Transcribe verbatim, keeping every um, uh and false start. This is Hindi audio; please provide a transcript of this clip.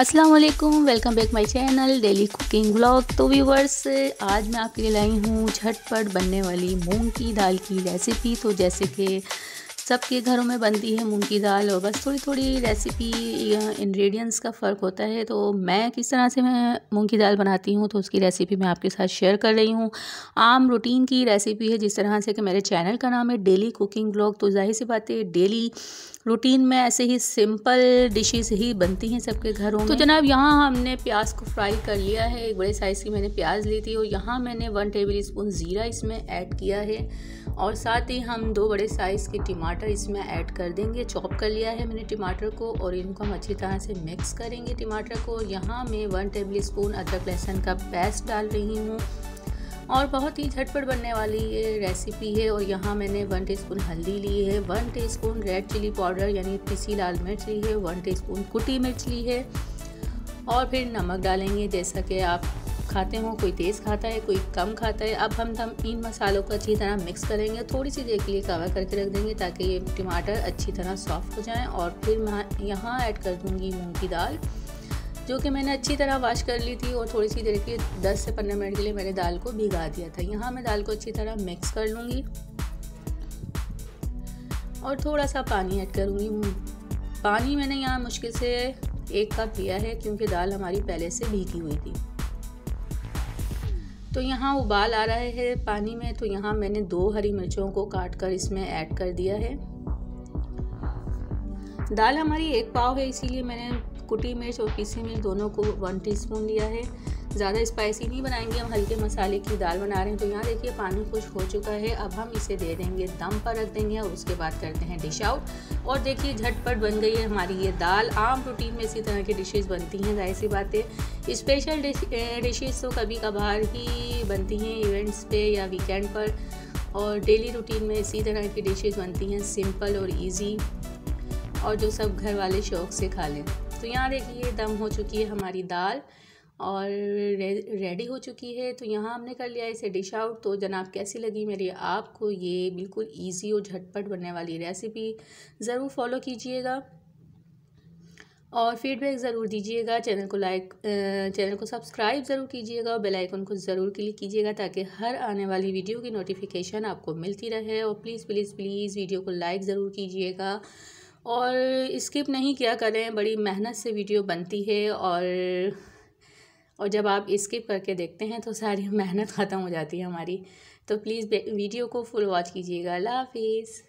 अस्सलामुअलैकुम, welcome back my channel daily cooking blog. तो व्यूवर्स, आज मैं आपके लिए लाई हूँ झटपट बनने वाली मूंग की दाल की रेसिपी। तो जैसे कि सबके घरों में बनती है मूंग की दाल और बस थोड़ी थोड़ी रेसिपी या इंग्रेडिएंट्स का फ़र्क होता है। तो मैं किस तरह से मैं मूंग की दाल बनाती हूँ तो उसकी रेसिपी मैं आपके साथ शेयर कर रही हूँ। आम रूटीन की रेसिपी है, जिस तरह से कि मेरे चैनल का नाम है डेली कुकिंग ब्लॉग। तो जाहिर सी बात है डेली रूटीन में ऐसे ही सिंपल डिशेस ही बनती हैं सबके घरों में। तो जनाब, यहाँ हमने प्याज को फ्राई कर लिया है। एक बड़े साइज़ की मैंने प्याज ली थी और यहाँ मैंने वन टेबल स्पून ज़ीरा इसमें ऐड किया है और साथ ही हम दो बड़े साइज़ के टमाटर इसमें ऐड कर देंगे। चॉप कर लिया है मैंने टमाटर को और इनको हम अच्छी तरह से मिक्स करेंगे टमाटर को। यहाँ मैं वन टेबल स्पून अदरक लहसुन का पेस्ट डाल रही हूँ और बहुत ही झटपट बनने वाली ये रेसिपी है। और यहाँ मैंने वन टीस्पून हल्दी ली है, one teaspoon red chili powder यानी पिसी लाल मिर्च ली है, वन टीस्पून कुटी मिर्च ली है और फिर नमक डालेंगे जैसा कि आप खाते हो। कोई तेज़ खाता है, कोई कम खाता है। अब हम हम इन मसालों को अच्छी तरह मिक्स करेंगे, थोड़ी सी देर के लिए कवर करके रख देंगे ताकि ये टमाटर अच्छी तरह सॉफ्ट हो जाएँ। और फिर मैं यहाँ ऐड कर दूँगी मूँग की दाल, जो कि मैंने अच्छी तरह वाश कर ली थी और थोड़ी सी देर के दस से पंद्रह मिनट के लिए मैंने दाल को भिगा दिया था। यहाँ मैं दाल को अच्छी तरह मिक्स कर लूँगी और थोड़ा सा पानी ऐड करूँगी। पानी मैंने यहाँ मुश्किल से एक कप लिया है क्योंकि दाल हमारी पहले से भीगी हुई थी। तो यहाँ उबाल आ रहा है पानी में, तो यहाँ मैंने दो हरी मिर्चों को काट कर इसमें ऐड कर दिया है। दाल हमारी एक पाव है इसीलिए मैंने कुटी मिर्च और पीसी मिर्च दोनों को वन टीस्पून लिया है। ज़्यादा स्पाइसी नहीं बनाएंगे, हम हल्के मसाले की दाल बना रहे हैं। तो यहाँ देखिए पानी खुश हो चुका है। अब हम इसे दे देंगे, दम पर रख देंगे और उसके बाद करते हैं डिश आउट। और देखिए झटपट बन गई है हमारी ये दाल। आम रूटीन में इसी तरह की डिशेज़ बनती हैं, जाहिर सी बातें। स्पेशल डिशेज़ तो कभी कभार ही बनती हैं इवेंट्स पे या वीकेंड पर, और डेली रूटीन में इसी तरह की डिशेज़ बनती हैं सिंपल और ईजी और जो सब घर वाले शौक़ से खा लें। तो यहाँ देखिए दम हो चुकी है हमारी दाल और रेडी हो चुकी है। तो यहाँ हमने कर लिया इसे डिश आउट। तो जनाब, कैसी लगी मेरी आपको ये बिल्कुल इजी और झटपट बनने वाली रेसिपी? ज़रूर फॉलो कीजिएगा और फीडबैक ज़रूर दीजिएगा। चैनल को लाइक चैनल को सब्सक्राइब ज़रूर कीजिएगा और बेल आइकन को ज़रूर क्लिक कीजिएगा ताकि हर आने वाली वीडियो की नोटिफिकेशन आपको मिलती रहे। और प्लीज़ प्लीज़ प्लीज़ वीडियो को लाइक ज़रूर कीजिएगा और स्किप नहीं किया करें। बड़ी मेहनत से वीडियो बनती है और और जब आप स्किप करके देखते हैं तो सारी मेहनत ख़त्म हो जाती है हमारी। तो प्लीज़ वीडियो को फुल वॉच कीजिएगा। अल्लाह हाफिज़।